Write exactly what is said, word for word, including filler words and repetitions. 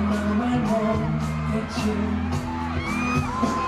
my mind won't get you.